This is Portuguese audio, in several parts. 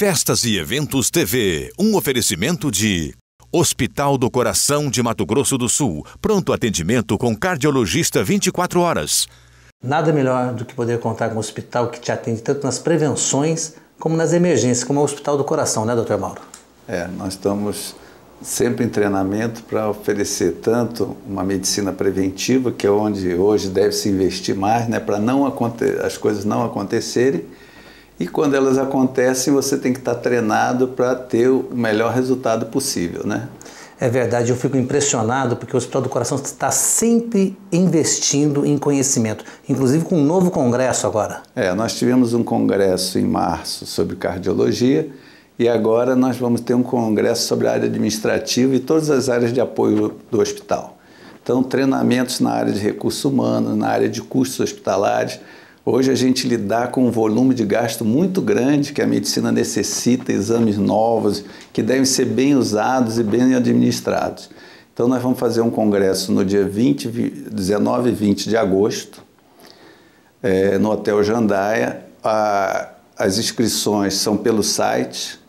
Festas e Eventos TV, um oferecimento de Hospital do Coração de Mato Grosso do Sul, pronto atendimento com cardiologista 24 horas. Nada melhor do que poder contar com um hospital que te atende tanto nas prevenções como nas emergências, como é o Hospital do Coração, né, doutor Mauro? É, nós estamos sempre em treinamento para oferecer tanto uma medicina preventiva, que é onde hoje deve se investir mais, né, para as coisas não acontecerem, e quando elas acontecem você tem que estar treinado para ter o melhor resultado possível, né? É verdade, eu fico impressionado porque o Hospital do Coração está sempre investindo em conhecimento, inclusive com um novo congresso agora. É, nós tivemos um congresso em março sobre cardiologia e agora nós vamos ter um congresso sobre a área administrativa e todas as áreas de apoio do hospital. Então, treinamentos na área de recursos humanos, na área de custos hospitalares. Hoje a gente lidar com um volume de gasto muito grande que a medicina necessita, exames novos, que devem ser bem usados e bem administrados. Então nós vamos fazer um congresso no dia 19 e 20 de agosto, no Hotel Jandaia. As inscrições são pelo site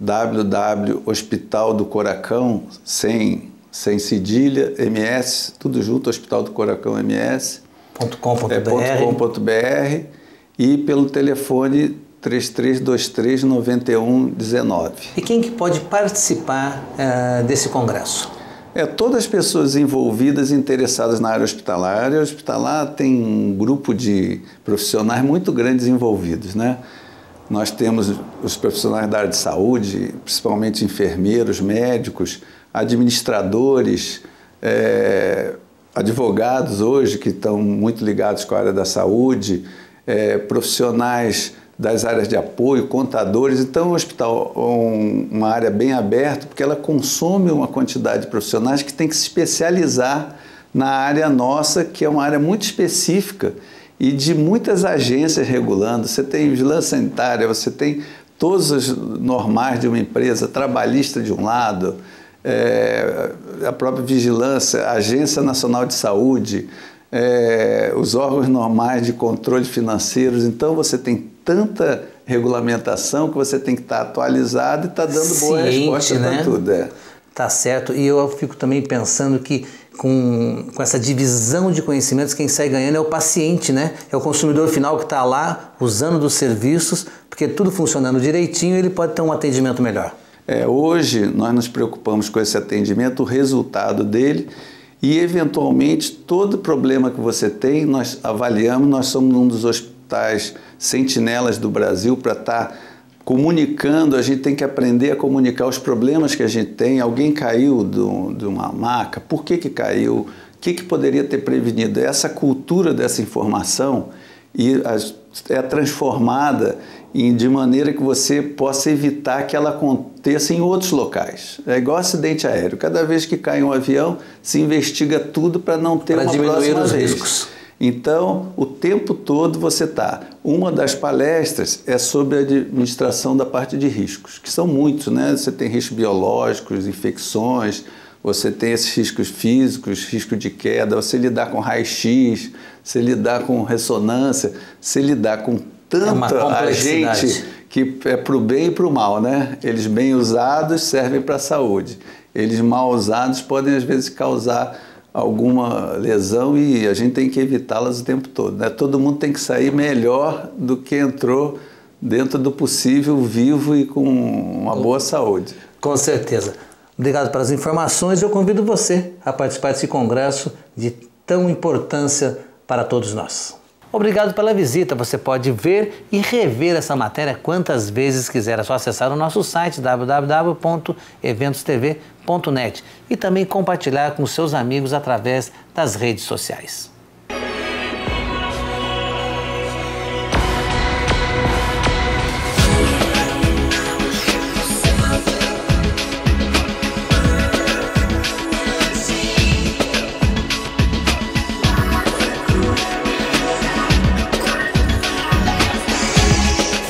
www.hospitaldocoracaoms.com.br e pelo telefone 3323-9119. E quem que pode participar desse congresso? É, todas as pessoas envolvidas e interessadas na área hospitalar. A área hospitalar tem um grupo de profissionais muito grandes envolvidos, né? Nós temos os profissionais da área de saúde, principalmente enfermeiros, médicos, administradores, advogados hoje que estão muito ligados com a área da saúde, profissionais das áreas de apoio, contadores. Então, o hospital é uma área bem aberta porque ela consome uma quantidade de profissionais que tem que se especializar na área nossa, que é uma área muito específica e de muitas agências regulando. Você tem vigilância sanitária, você tem todos os normais de uma empresa, trabalhista de um lado, a própria vigilância, a Agência Nacional de Saúde, os órgãos normais de controle financeiros. Então você tem tanta regulamentação que você tem que estar atualizado e estar dando boa resposta, né? Para tudo. Tá certo, e eu fico também pensando que com essa divisão de conhecimentos, quem sai ganhando é o paciente, né? É o consumidor final que está lá usando dos serviços, porque tudo funcionando direitinho ele pode ter um atendimento melhor. Hoje nós nos preocupamos com esse atendimento, o resultado dele e, eventualmente, todo problema que você tem, nós avaliamos. Nós somos um dos hospitais sentinelas do Brasil para estar comunicando. A gente tem que aprender a comunicar os problemas que a gente tem. Alguém caiu de uma maca, por que que caiu, o que que poderia ter prevenido? Essa cultura dessa informação é transformada de maneira que você possa evitar que ela aconteça em outros locais. É igual acidente aéreo. Cada vez que cai um avião, se investiga tudo para não ter uma diminuir os riscos. Então, o tempo todo você está. Uma das palestras é sobre a administração da parte de riscos, que são muitos, né? Você tem riscos biológicos, infecções, você tem esses riscos físicos, risco de queda, você lidar com raio-x, você lidar com ressonância, você lidar com tanta agente que é para o bem e para o mal, né? Eles bem usados servem para a saúde, eles mal usados podem às vezes causar alguma lesão e a gente tem que evitá-las o tempo todo, né? Todo mundo tem que sair melhor do que entrou, dentro do possível, vivo e com uma boa saúde. Com certeza. Obrigado pelas informações. Eu convido você a participar desse congresso de tão importância para todos nós. Obrigado pela visita. Você pode ver e rever essa matéria quantas vezes quiser. É só acessar o nosso site www.eventostv.net e também compartilhar com seus amigos através das redes sociais.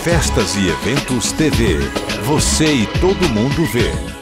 Festas e Eventos TV. Você e todo mundo vê.